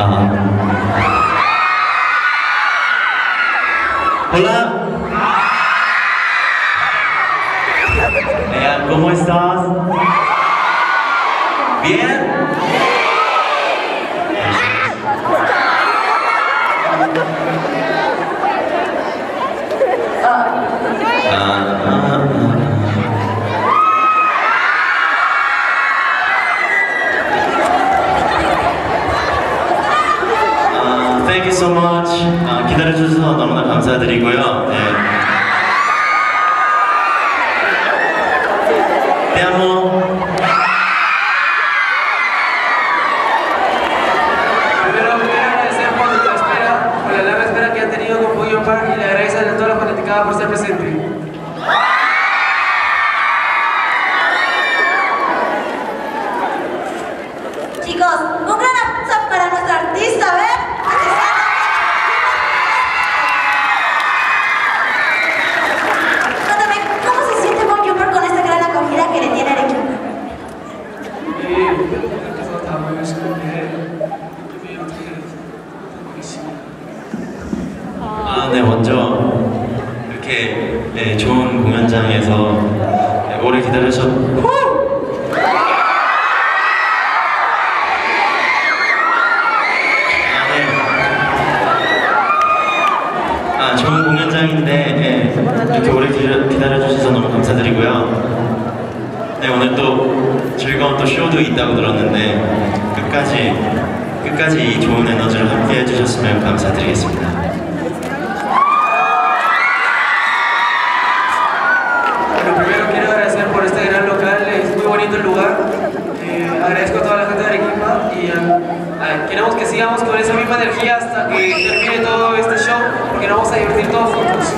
Hola. ¿Cómo estás? ¿Bien? Thank you so much. 기다려주셔서 너무나 감사드리고요. Te amo. Primero quiero agradecer por la espera, por la larga espera que han tenido con Puyo Park, y le agradezco a toda la fanaticada por estar presente. Chicos, un gran aplauso para nuestra artista, ¿ver? 네, 먼저 이렇게 좋은 공연장에서 오래 좋은 공연장인데 이렇게 오래 기다려주셔서 너무 감사드리고요. 네, 오늘 또 즐거운 또 쇼도 있다고 들었는데 끝까지 이 좋은 에너지를 함께 해주셨으면 감사드리겠습니다. Agradezco a toda la gente de Arequipa y queremos que sigamos con esa misma energía hasta que termine todo este show, porque nos vamos a divertir todos juntos.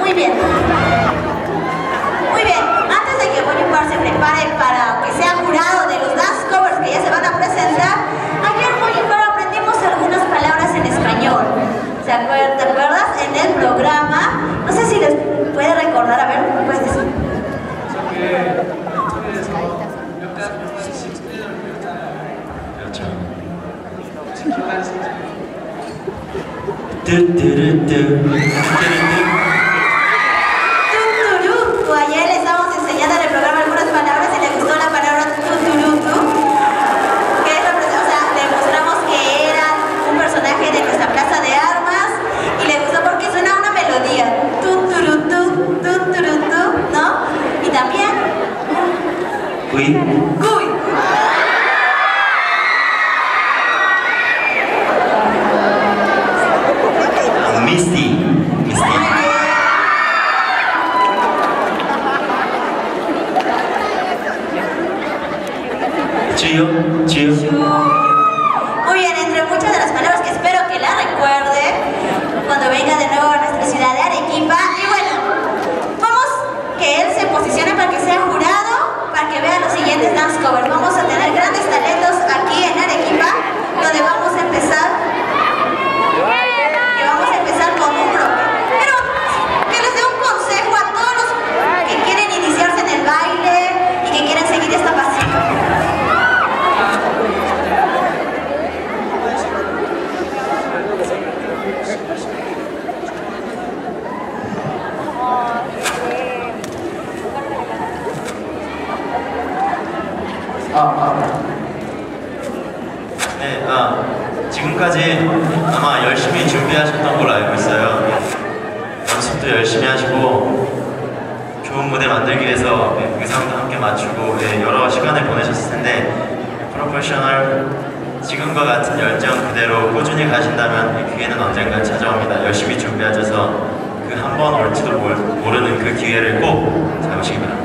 Muy bien. Muy bien. Antes de que Puyo Park se prepare para que sea jurado de los dance covers que ya se van a presentar, ayer en Puyo Park aprendimos algunas palabras en español. ¿Te acuerdas? En el programa. No sé si les puede recordar, a ver, puedes decir. Tuturutu, ayer les estábamos enseñando en el programa algunas palabras y les gustó la palabra tuturutu. Que es, o sea, le mostramos que era un personaje de nuestra plaza de armas y le gustó porque suena una melodía. También Cuy. Cuy. Misty. Misty. Chuyo. Chuyo. Muy bien, entre muchas de las palabras que espero que la recuerde cuando venga de nuevo a nuestra ciudad de Arequipa. Y bueno, vamos que él se posicione para que sea jurado, para que vea los siguientes dance covers. Vamos a tener grandes talentos aquí en Arequipa, donde vamos a empezar con un broche. Pero que les dé un consejo a todos los que quieren iniciarse en el baile y que quieren seguir esta pasión. 네, 지금까지 아마 열심히 준비하셨던 걸로 알고 있어요. 연습도 열심히 하시고 좋은 무대 만들기 위해서 의상도 함께 맞추고 여러 시간을 보내셨을 텐데, 프로페셔널 지금과 같은 열정 그대로 꾸준히 가신다면 기회는 언젠가 찾아옵니다. 열심히 준비하셔서 그 한 번 올지도 모르는 그 기회를 꼭 잡으시기 바랍니다.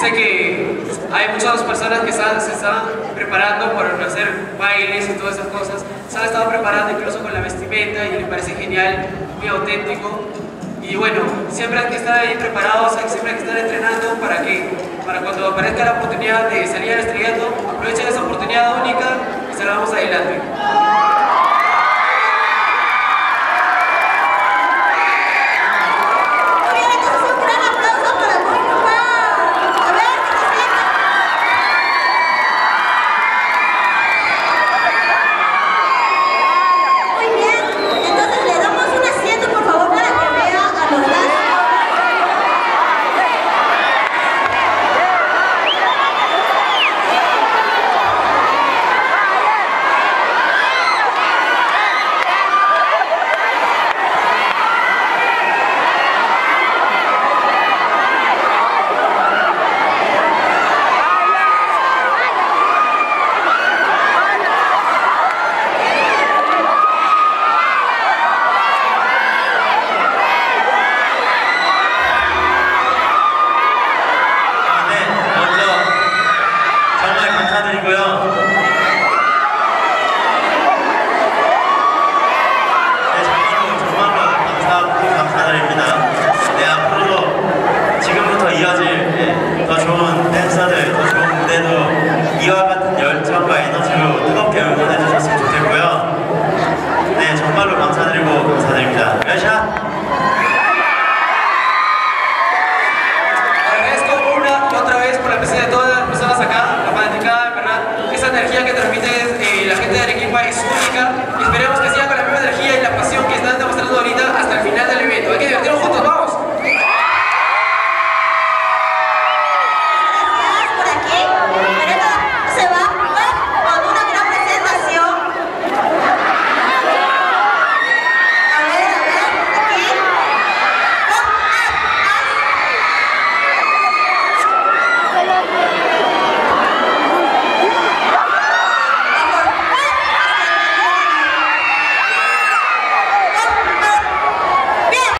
Sé que hay muchas personas que se están preparando para hacer bailes y todas esas cosas. Se han estado preparando incluso con la vestimenta y les parece genial, muy auténtico. Y bueno, siempre hay que estar ahí preparados, siempre hay que estar entrenando para cuando aparezca la oportunidad de salir al estrellato, aprovechen esa oportunidad única y salgamos adelante.